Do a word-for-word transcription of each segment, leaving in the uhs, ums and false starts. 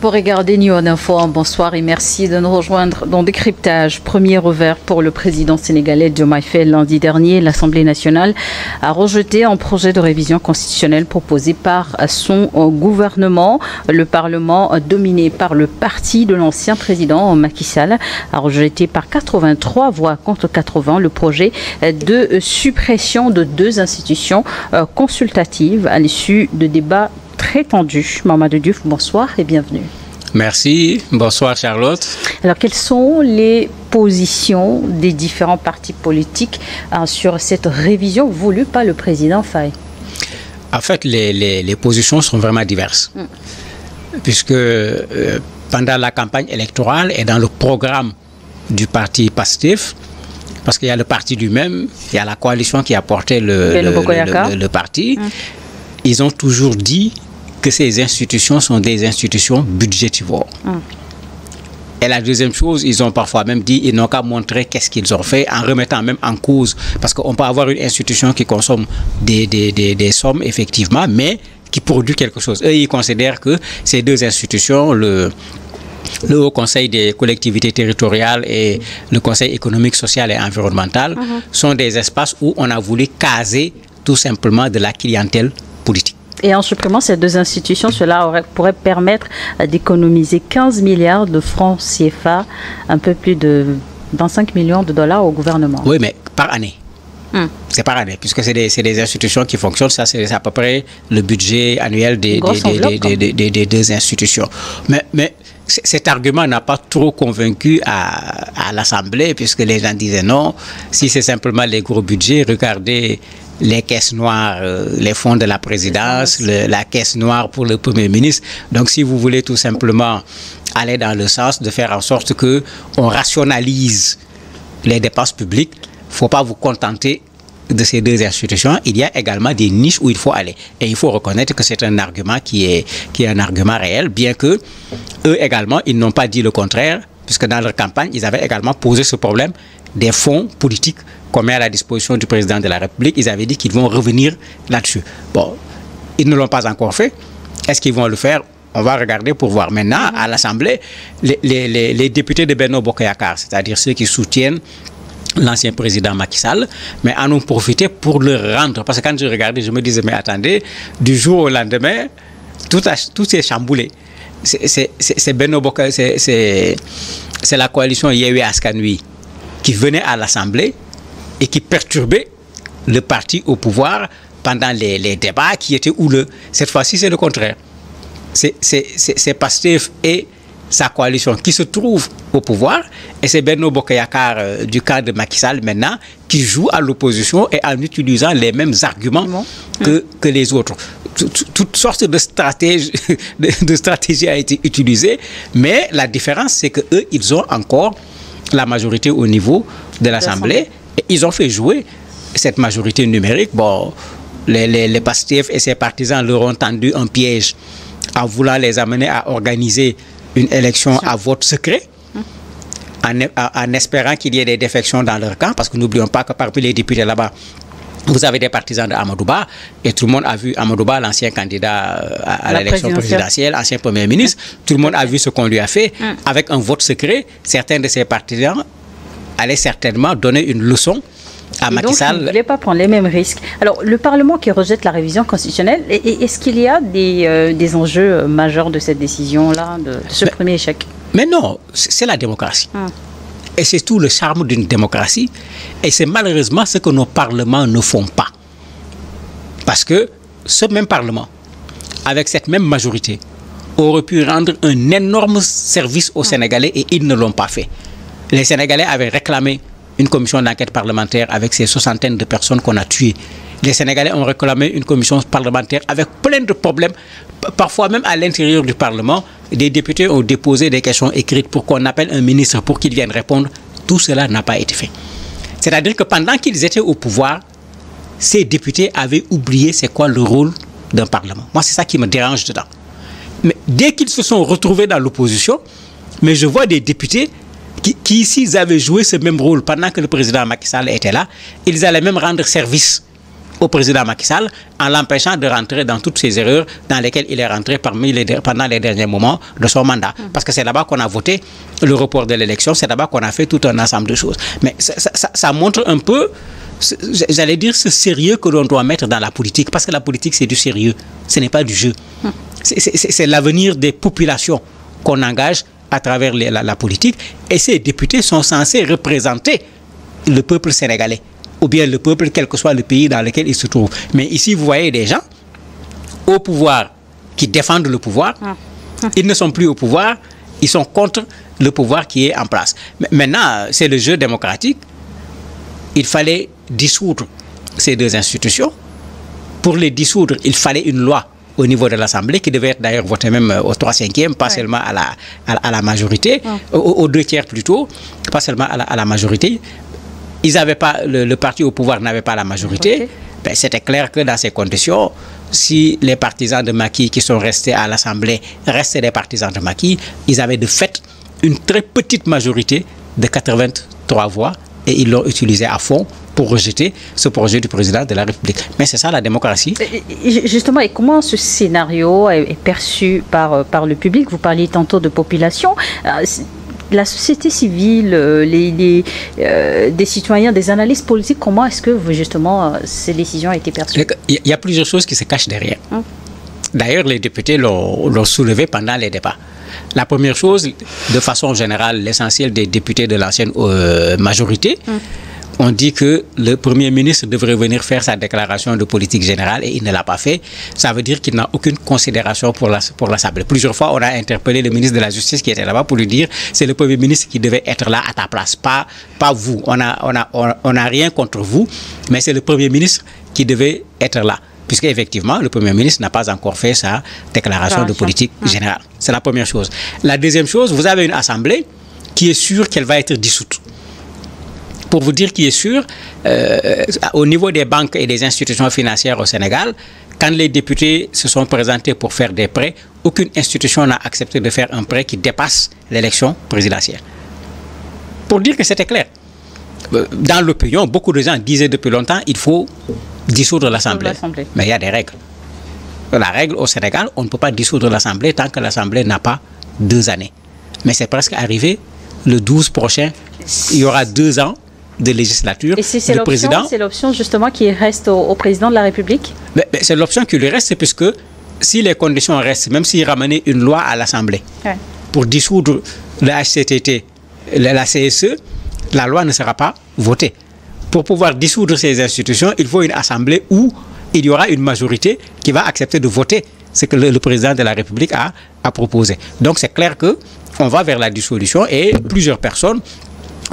Pour regarder New Info, bonsoir et merci de nous rejoindre dans Décryptage. Premier revers pour le président sénégalais Diomaye Faye lundi dernier. L'Assemblée nationale a rejeté un projet de révision constitutionnelle proposé par son gouvernement. Le Parlement, dominé par le parti de l'ancien président Macky Sall, a rejeté par quatre-vingt-trois voix contre quatre-vingts le projet de suppression de deux institutions consultatives à l'issue de débats très tendu. Mamadou Diouf, bonsoir et bienvenue. Merci. Bonsoir Charlotte. Alors, quelles sont les positions des différents partis politiques hein, sur cette révision voulue par le président Faye? En fait, les, les, les positions sont vraiment diverses. Mmh. Puisque euh, pendant la campagne électorale et dans le programme du parti Pastef, parce qu'il y a le parti lui-même, il y a la coalition qui a porté le, le, le, le, le parti, mmh. ils ont toujours dit que ces institutions sont des institutions budgétivores. Mm. Et la deuxième chose, ils ont parfois même dit, ils n'ont qu'à montrer qu'est-ce qu'ils ont fait, en remettant même en cause, parce qu'on peut avoir une institution qui consomme des, des, des, des sommes, effectivement, mais qui produit quelque chose. Eux, ils considèrent que ces deux institutions, le... le Haut Conseil des Collectivités Territoriales et le Conseil Économique, Social et Environnemental, mm -hmm. sont des espaces où on a voulu caser tout simplement de la clientèle politique. Et en supprimant ces deux institutions, cela aurait, pourrait permettre d'économiser quinze milliards de francs C F A, un peu plus de vingt-cinq millions de dollars au gouvernement. Oui, mais par année. Mmh. C'est par année, puisque c'est des, des institutions qui fonctionnent. Ça, c'est à peu près le budget annuel des, des, des, des, des, des, des deux institutions. Mais, mais cet argument n'a pas trop convaincu à, à l'Assemblée, puisque les gens disaient non. Si c'est simplement les gros budgets, regardez les caisses noires, euh, les fonds de la présidence, le, la caisse noire pour le Premier ministre. Donc si vous voulez tout simplement aller dans le sens de faire en sorte que on rationalise les dépenses publiques, il ne faut pas vous contenter de ces deux institutions. Il y a également des niches où il faut aller. Et il faut reconnaître que c'est un argument qui est, qui est un argument réel, bien que eux également, ils n'ont pas dit le contraire, puisque dans leur campagne, ils avaient également posé ce problème des fonds politiques qu'on met à la disposition du président de la République. Ils avaient dit qu'ils vont revenir là-dessus. Bon, ils ne l'ont pas encore fait. Est-ce qu'ils vont le faire? On va regarder pour voir. Maintenant, à l'Assemblée, les, les, les, les députés de Benno Bokk Yaakaar, c'est-à-dire ceux qui soutiennent l'ancien président Macky Sall, mais en ont profité pour le rendre. Parce que quand je regardais, je me disais, mais attendez, du jour au lendemain, tout, a, tout s'est chamboulé. C'est Benno Bokk, c'est la coalition Yewwi Askan Wi qui venait à l'Assemblée et qui perturbait le parti au pouvoir pendant les, les débats qui étaient houleux. Cette fois-ci, c'est le contraire. C'est Pastef et sa coalition qui se trouve au pouvoir, et c'est Benno Bokk Yaakaar euh, du cas de Macky Sall maintenant qui joue à l'opposition et en utilisant les mêmes arguments que, que les autres. Toutes sortes de stratégies de, de stratégie a été utilisée, mais la différence c'est que eux, ils ont encore la majorité au niveau de l'Assemblée et ils ont fait jouer cette majorité numérique. Bon, les, les, les Pastef et ses partisans leur ont tendu un piège en voulant les amener à organiser une élection à vote secret, en, en espérant qu'il y ait des défections dans leur camp, parce que n'oublions pas que parmi les députés là-bas, vous avez des partisans d'Amadou Ba, et tout le monde a vu Amadou Ba, l'ancien candidat à, à l'élection présidentielle, ancien Premier ministre, tout le monde a vu ce qu'on lui a fait. Avec un vote secret, certains de ses partisans allaient certainement donner une leçon à Macky Sall. Donc, vous ne voulez pas prendre les mêmes risques. Alors, le Parlement qui rejette la révision constitutionnelle, est-ce qu'il y a des, euh, des enjeux majeurs de cette décision-là, de, de ce mais, premier échec? Mais non, c'est la démocratie. Hum. Et c'est tout le charme d'une démocratie. Et c'est malheureusement ce que nos parlements ne font pas. Parce que ce même Parlement, avec cette même majorité, aurait pu rendre un énorme service aux hum. Sénégalais et ils ne l'ont pas fait. Les Sénégalais avaient réclamé une commission d'enquête parlementaire avec ces soixantaines de personnes qu'on a tuées. Les Sénégalais ont réclamé une commission parlementaire avec plein de problèmes. Parfois même à l'intérieur du Parlement, des députés ont déposé des questions écrites pour qu'on appelle un ministre pour qu'il vienne répondre. Tout cela n'a pas été fait. C'est-à-dire que pendant qu'ils étaient au pouvoir, ces députés avaient oublié c'est quoi le rôle d'un Parlement. Moi, c'est ça qui me dérange dedans. Mais dès qu'ils se sont retrouvés dans l'opposition, mais je vois des députés qui, qui ici, ils avaient joué ce même rôle pendant que le président Macky Sall était là. Ils allaient même rendre service au président Macky Sall en l'empêchant de rentrer dans toutes ces erreurs dans lesquelles il est rentré parmi les, pendant les derniers moments de son mandat. Parce que c'est là-bas qu'on a voté le report de l'élection, c'est là-bas qu'on a fait tout un ensemble de choses. Mais ça, ça, ça montre un peu, j'allais dire, ce sérieux que l'on doit mettre dans la politique. Parce que la politique, c'est du sérieux, ce n'est pas du jeu. C'est l'avenir des populations qu'on engage à travers les, la, la politique. Et ces députés sont censés représenter le peuple sénégalais, ou bien le peuple, quel que soit le pays dans lequel il se trouve. Mais ici, vous voyez des gens au pouvoir qui défendent le pouvoir. Ils ne sont plus au pouvoir, ils sont contre le pouvoir qui est en place. Maintenant, c'est le jeu démocratique. Il fallait dissoudre ces deux institutions. Pour les dissoudre, il fallait une loi au niveau de l'Assemblée, qui devait être d'ailleurs votée même au trois cinquièmes, pas ouais. seulement à la, à, à la majorité, ouais. aux, aux deux tiers plutôt, pas seulement à la, à la majorité. Ils n'avaient pas, le, le parti au pouvoir n'avait pas la majorité. Okay. Ben, c'était clair que dans ces conditions, si les partisans de Macky qui sont restés à l'Assemblée restaient des partisans de Macky, ils avaient de fait une très petite majorité de quatre-vingt-trois voix et ils l'ont utilisée à fond pour rejeter ce projet du président de la République. Mais c'est ça la démocratie. Justement, et comment ce scénario est perçu par, par le public? Vous parliez tantôt de population. La société civile, les, les, euh, des citoyens, des analystes politiques, comment est-ce que justement ces décisions ont été perçues? Il y a plusieurs choses qui se cachent derrière. Hum. D'ailleurs, les députés l'ont soulevé pendant les débats. La première chose, de façon générale, l'essentiel des députés de l'ancienne euh, majorité, hum. on dit que le Premier ministre devrait venir faire sa déclaration de politique générale et il ne l'a pas fait. Ça veut dire qu'il n'a aucune considération pour la, pour l'Assemblée. Plusieurs fois, on a interpellé le ministre de la Justice qui était là-bas pour lui dire c'est le Premier ministre qui devait être là à ta place, pas, pas vous. On n'a on a, on, on a rien contre vous, mais c'est le Premier ministre qui devait être là. Puisque effectivement, le Premier ministre n'a pas encore fait sa déclaration de politique générale. C'est la première chose. La deuxième chose, vous avez une Assemblée qui est sûre qu'elle va être dissoute. Pour vous dire qui est sûr, euh, au niveau des banques et des institutions financières au Sénégal, quand les députés se sont présentés pour faire des prêts, aucune institution n'a accepté de faire un prêt qui dépasse l'élection présidentielle. Pour dire que c'était clair, dans l'opinion, beaucoup de gens disaient depuis longtemps qu'il faut dissoudre l'Assemblée. Mais il y a des règles. La règle au Sénégal, on ne peut pas dissoudre l'Assemblée tant que l'Assemblée n'a pas deux années. Mais c'est presque arrivé, le douze prochain, il y aura deux ans de législature. Et si c'est l'option justement qui reste au, au président de la République? ben, ben, C'est l'option qui lui reste, puisque si les conditions restent, même s'il ramenait une loi à l'Assemblée ouais. pour dissoudre le H C T T, la C S E, la loi ne sera pas votée. Pour pouvoir dissoudre ces institutions, il faut une Assemblée où il y aura une majorité qui va accepter de voter ce que le, le président de la République a, a proposé. Donc c'est clair qu'on va vers la dissolution et plusieurs personnes,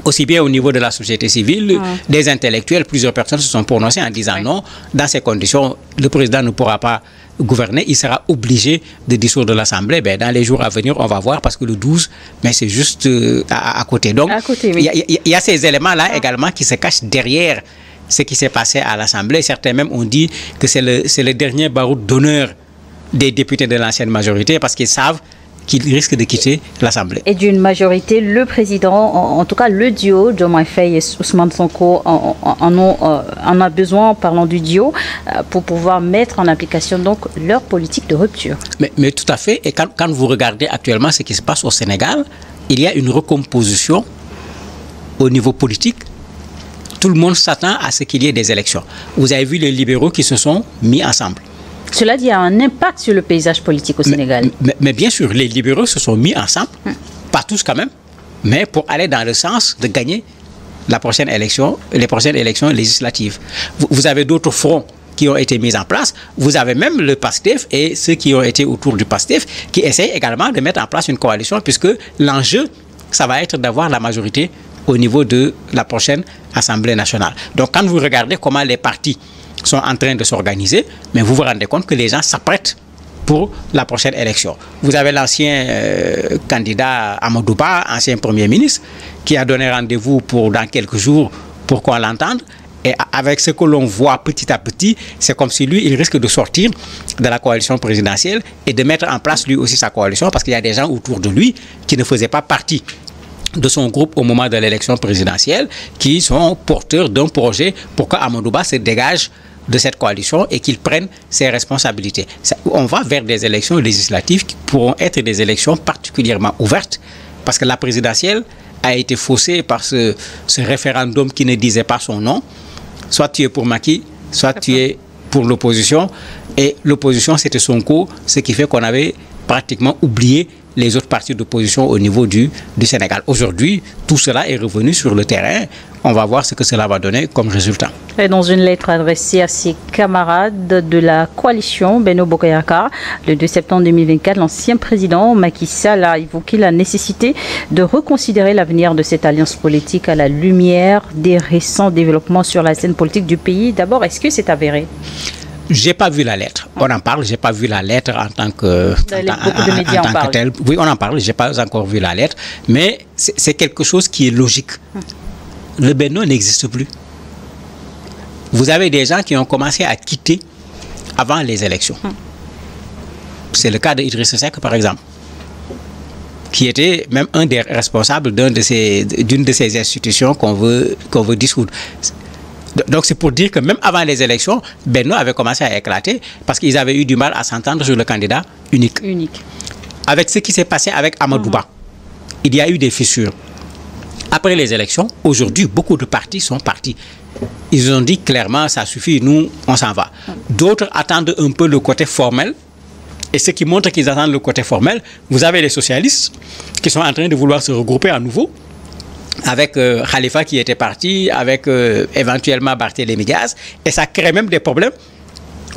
aussi bien au niveau de la société civile, ah. des intellectuels, plusieurs personnes se sont prononcées en disant oui. non, dans ces conditions, le président ne pourra pas gouverner, il sera obligé de dissoudre l'Assemblée. Ben, dans les jours à venir, on va voir, parce que le douze, mais c'est juste euh, à, à côté. Donc, à côté, oui. y, y, y a ces éléments-là ah. également qui se cachent derrière ce qui s'est passé à l'Assemblée. Certains même ont dit que c'est le, c'est le dernier baroud d'honneur des députés de l'ancienne majorité, parce qu'ils savent qu'il risque de quitter l'Assemblée. Et d'une majorité, le président, en, en tout cas le duo, Diomaye Faye et Ousmane Sonko, en, en, en, ont, euh, en a besoin, en parlant du duo, euh, pour pouvoir mettre en application donc leur politique de rupture. Mais, mais tout à fait, et quand, quand vous regardez actuellement ce qui se passe au Sénégal, il y a une recomposition au niveau politique. Tout le monde s'attend à ce qu'il y ait des élections. Vous avez vu les libéraux qui se sont mis ensemble. Cela dit, a un impact sur le paysage politique au Sénégal. Mais, mais, mais bien sûr, les libéraux se sont mis ensemble, mmh. pas tous quand même, mais pour aller dans le sens de gagner la prochaine élection, les prochaines élections législatives. Vous, vous avez d'autres fronts qui ont été mis en place. Vous avez même le Pastef et ceux qui ont été autour du Pastef qui essayent également de mettre en place une coalition, puisque l'enjeu, ça va être d'avoir la majorité au niveau de la prochaine Assemblée nationale. Donc quand vous regardez comment les partis sont en train de s'organiser, mais vous vous rendez compte que les gens s'apprêtent pour la prochaine élection. Vous avez l'ancien euh, candidat Amadou Ba, ancien Premier ministre, qui a donné rendez-vous pour dans quelques jours pour qu'on l'entende. Et avec ce que l'on voit petit à petit, c'est comme si lui, il risque de sortir de la coalition présidentielle et de mettre en place lui aussi sa coalition, parce qu'il y a des gens autour de lui qui ne faisaient pas partie de son groupe au moment de l'élection présidentielle, qui sont porteurs d'un projet pour que Amadou Ba se dégage de cette coalition et qu'il prenne ses responsabilités. On va vers des élections législatives qui pourront être des élections particulièrement ouvertes, parce que la présidentielle a été faussée par ce, ce référendum qui ne disait pas son nom. Soit tu es pour Macky, soit tu es pour l'opposition. Et l'opposition, c'était Sonko, ce qui fait qu'on avait pratiquement oublié les autres partis d'opposition au niveau du, du Sénégal. Aujourd'hui, tout cela est revenu sur le terrain. On va voir ce que cela va donner comme résultat. Et dans une lettre adressée à ses camarades de la coalition Benno Bokk Yaakaar, le deux septembre deux mille vingt-quatre, l'ancien président Macky Sall a évoqué la nécessité de reconsidérer l'avenir de cette alliance politique à la lumière des récents développements sur la scène politique du pays. D'abord, est-ce que c'est avéré? Je n'ai pas vu la lettre. On en parle, je n'ai pas vu la lettre en tant que, en, en, en tant que telle. Oui, on en parle, je n'ai pas encore vu la lettre. Mais c'est quelque chose qui est logique. Le Benno n'existe plus. Vous avez des gens qui ont commencé à quitter avant les élections. C'est le cas d'Idriss Seck, par exemple, qui était même un des responsables d'une de ces, de ces institutions qu'on veut, qu'on veut dissoudre. Donc c'est pour dire que même avant les élections, Benno avait commencé à éclater parce qu'ils avaient eu du mal à s'entendre sur le candidat unique. Unique. Avec ce qui s'est passé avec Amadou Ba, mm-hmm. il y a eu des fissures. Après les élections, aujourd'hui, beaucoup de partis sont partis. Ils ont dit clairement, ça suffit, nous, on s'en va. D'autres attendent un peu le côté formel. Et ce qui montre qu'ils attendent le côté formel, vous avez les socialistes qui sont en train de vouloir se regrouper à nouveau. Avec euh, Khalifa qui était parti, avec euh, éventuellement Barthélémy Diaz. Et ça crée même des problèmes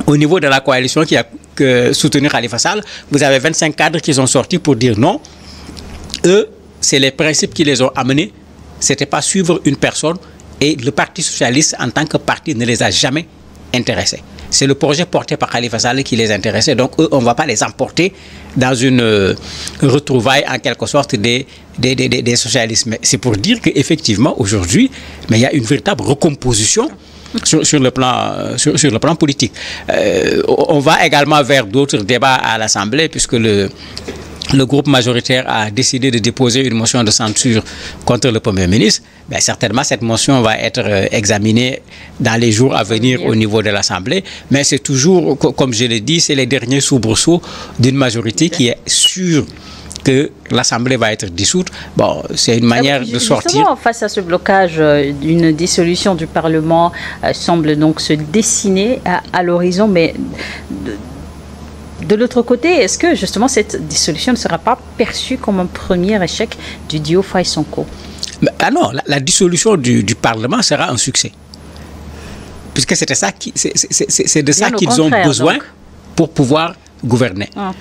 au niveau de la coalition qui a euh, soutenu Khalifa Sall. Vous avez vingt-cinq cadres qui sont sortis pour dire non. Eux, c'est les principes qui les ont amenés. Ce n'était pas suivre une personne. Et le Parti socialiste, en tant que parti, ne les a jamais intéressés. C'est le projet porté par Khalifa Saleh qui les intéressait. Donc, eux, on ne va pas les emporter dans une euh, retrouvaille, en quelque sorte, des, des, des, des socialistes. C'est pour dire qu'effectivement, aujourd'hui, il y a une véritable recomposition sur, sur, le, plan, sur, sur le plan politique. Euh, on va également vers d'autres débats à l'Assemblée, puisque le, le groupe majoritaire a décidé de déposer une motion de censure contre le Premier ministre. Bien, certainement, cette motion va être examinée dans les jours à venir au niveau de l'Assemblée. Mais c'est toujours, comme je l'ai dit, c'est les derniers soubresauts d'une majorité qui est sûre que l'Assemblée va être dissoute. Bon, c'est une manière de sortir. Face à ce blocage, une dissolution du Parlement semble donc se dessiner à, à l'horizon, mais... De, De l'autre côté, est-ce que justement cette dissolution ne sera pas perçue comme un premier échec du duo Faye Sonko? Ah non, la, la dissolution du, du Parlement sera un succès. Puisque c'était ça qui, c'est de ça qu'ils ont besoin donc pour pouvoir gouverner. Ah.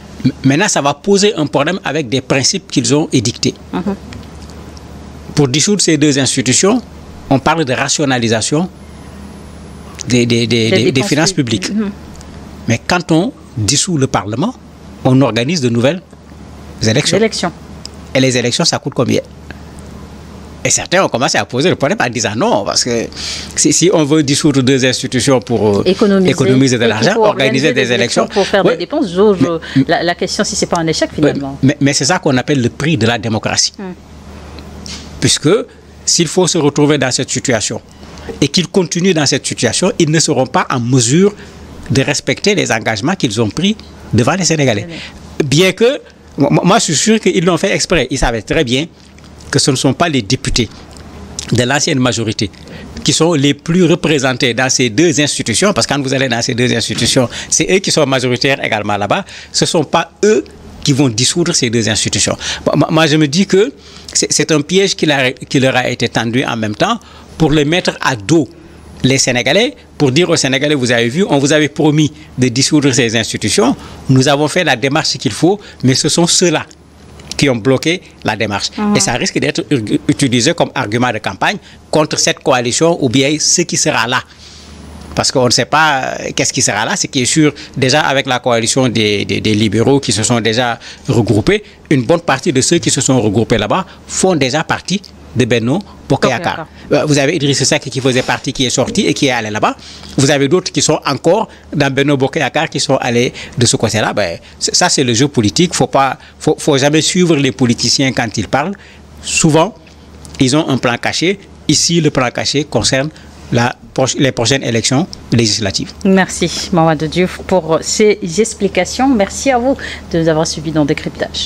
Maintenant, ça va poser un problème avec des principes qu'ils ont édictés. Uh -huh. Pour dissoudre ces deux institutions, on parle de rationalisation des, des, des, des, des finances publiques. Uh -huh. Mais quand on dissout le Parlement, on organise de nouvelles élections. élections. Et les élections, ça coûte combien? Et certains ont commencé à poser le problème en disant non, parce que si, si on veut dissoudre deux institutions pour économiser, économiser de l'argent, organiser, organiser des, des élections, élections... Pour faire ouais, des dépenses, mais, la, la question si ce n'est pas un échec finalement. Mais, mais c'est ça qu'on appelle le prix de la démocratie. Hum. Puisque s'il faut se retrouver dans cette situation et qu'ils continuent dans cette situation, ils ne seront pas en mesure de respecter les engagements qu'ils ont pris devant les Sénégalais. Bien que, moi je suis sûr qu'ils l'ont fait exprès. Ils savaient très bien que ce ne sont pas les députés de l'ancienne majorité qui sont les plus représentés dans ces deux institutions, parce que quand vous allez dans ces deux institutions, c'est eux qui sont majoritaires également là-bas. Ce ne sont pas eux qui vont dissoudre ces deux institutions. Moi je me dis que c'est un piège qui leur a été tendu en même temps pour les mettre à dos les Sénégalais, pour dire aux Sénégalais, vous avez vu, on vous avait promis de dissoudre ces institutions, nous avons fait la démarche qu'il faut, mais ce sont ceux-là qui ont bloqué la démarche. Mmh. Et ça risque d'être utilisé comme argument de campagne contre cette coalition ou bien ce qui sera là. Parce qu'on ne sait pas qu'est-ce qui sera là, ce qui est sûr, déjà avec la coalition des, des, des libéraux qui se sont déjà regroupés, une bonne partie de ceux qui se sont regroupés là-bas font déjà partie de Benno Bokk Yaakaar. Vous avez Idriss Seck qui faisait partie, qui est sorti et qui est allé là-bas. Vous avez d'autres qui sont encore dans Benno Bokk Yaakaar qui sont allés de ce côté-là. Ben, ça, c'est le jeu politique. Faut pas, faut, faut jamais suivre les politiciens quand ils parlent. Souvent, ils ont un plan caché. Ici, le plan caché concerne la proche, les prochaines élections législatives. Merci Mamadou Diouf pour ces explications. Merci à vous de nous avoir suivis dans Décryptage.